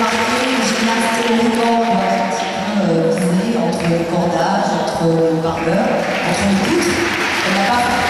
remarqué, j'ai marqué longtemps dans la discipline prisée, entre le cordage, entre le barbeur, entre les poutres,